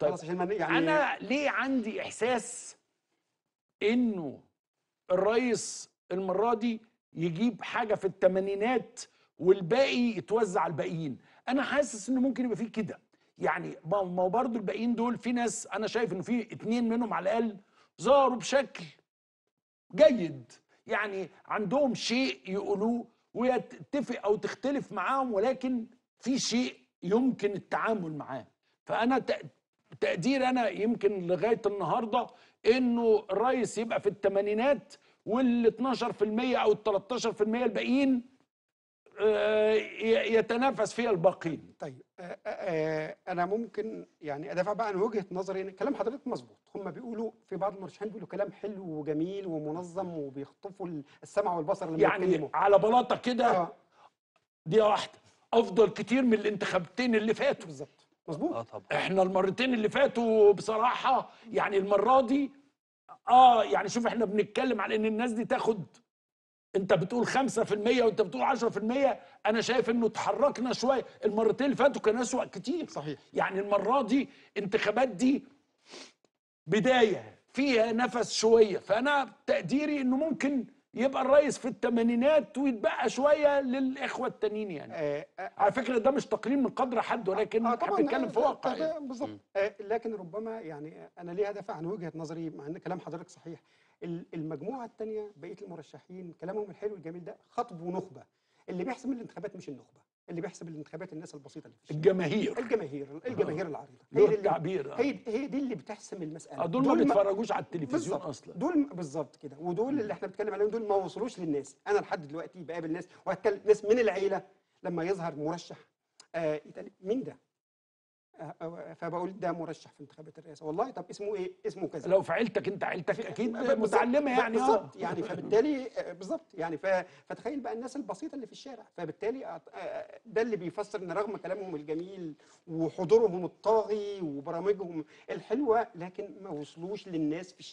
طيب. خلاص عشان يعني انا ليه عندي احساس انه الرئيس المره دي يجيب حاجه في الثمانينات والباقي يتوزع على الباقيين؟ انا حاسس انه ممكن يبقى فيه كده يعني. ما هو برضه الباقيين دول في ناس انا شايف انه في اتنين منهم على الاقل ظهروا بشكل جيد، يعني عندهم شيء يقولوه ويتفق او تختلف معاهم، ولكن في شيء يمكن التعامل معاه. فانا تقدير انا يمكن لغايه النهارده انه الرئيس يبقى في الثمانينات وال 12% او ال 13% الباقيين يتنافس فيها الباقين. طيب انا ممكن يعني ادافع بقى عن وجهه نظري. يعني كلام حضرتك مظبوط، هم بيقولوا في بعض المرشحين بيقولوا كلام حلو وجميل ومنظم وبيخطفوا السمع والبصر لما يتكلموا، يعني على بلاطه كده دي واحده افضل كتير من الانتخابتين اللي فاتوا. بالظبط مظبوط. طبعا احنا المرتين اللي فاتوا بصراحه يعني المره دي يعني شوف احنا بنتكلم على ان الناس دي تاخد، انت بتقول 5% وانت بتقول 10%، انا شايف انه اتحركنا شويه. المرتين اللي فاتوا كان اسوأ كتير. صحيح. يعني المره دي انتخابات دي بدايه فيها نفس شويه، فانا تقديري انه ممكن يبقى الرئيس في الثمانينات ويتبقى شويه للاخوه التانيين يعني. على فكره ده مش تقرير من قدر حد، ولكن احنا بنتكلم في واقع يعني. بالظبط. لكن ربما يعني انا ليه هدافع عن وجهه نظري مع ان كلام حضرتك صحيح. المجموعه الثانيه بقيه المرشحين كلامهم الحلو الجميل ده خطب ونخبه. اللي بيحسم الانتخابات مش النخبه، اللي بيحسم الانتخابات الناس البسيطه اللي في الجماهير العريضه. هي التعبير هي دي اللي بتحسم المساله. دول ما بيتفرجوش على التلفزيون اصلا. دول بالظبط كده. ودول اللي احنا بنتكلم عليهم دول ما وصلوش للناس. انا لحد دلوقتي بقابل ناس وهتكلم ناس من العيله لما يظهر مرشح يتقال مين ده؟ فبقول ده مرشح في انتخابات الرئاسه، والله طب اسمه ايه؟ اسمه كذا. لو في عيلتك انت عيلتك اكيد متعلمه يعني. بالظبط يعني فبالتالي بالظبط يعني فتخيل بقى الناس البسيطه اللي في الشارع. فبالتالي ده اللي بيفسر ان رغم كلامهم الجميل وحضورهم الطاغي وبرامجهم الحلوه لكن ما وصلوش للناس في الشارع.